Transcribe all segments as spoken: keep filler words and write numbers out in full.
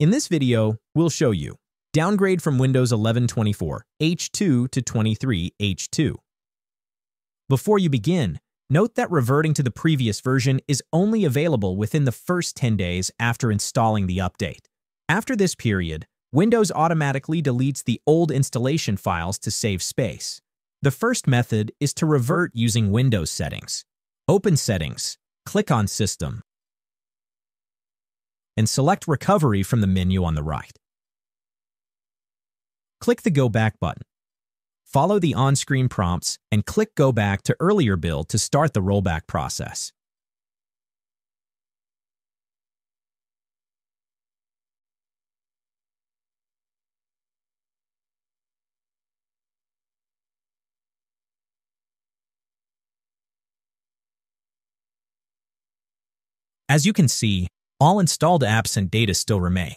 In this video, we'll show you downgrade from Windows eleven twenty-four H two to twenty-three H two. Before you begin, note that reverting to the previous version is only available within the first ten days after installing the update. After this period, Windows automatically deletes the old installation files to save space. The first method is to revert using Windows settings. Open Settings, click on System, and select Recovery from the menu on the right. Click the Go Back button. Follow the on-screen prompts and click Go Back to earlier build to start the rollback process. As you can see, all installed apps and data still remain.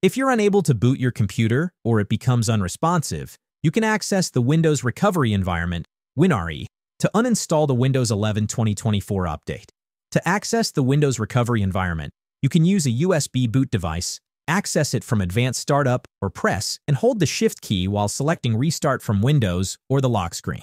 If you're unable to boot your computer or it becomes unresponsive, you can access the Windows Recovery Environment, WinRE, to uninstall the Windows eleven twenty twenty-four update. To access the Windows Recovery Environment, you can use a U S B boot device, access it from Advanced Startup, or press and hold the Shift key while selecting Restart from Windows or the lock screen.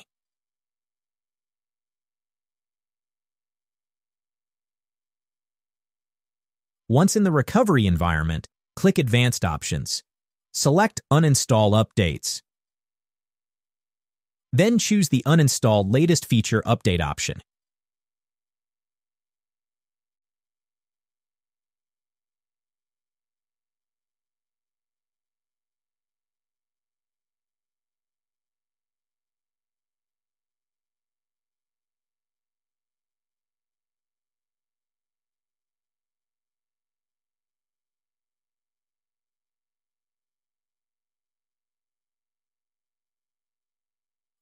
Once in the Recovery Environment, click Advanced Options. Select Uninstall Updates. Then choose the Uninstall Latest Feature Update option.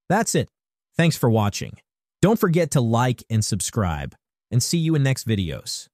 That's it. Thanks for watching. Don't forget to like and subscribe, and see you in next videos.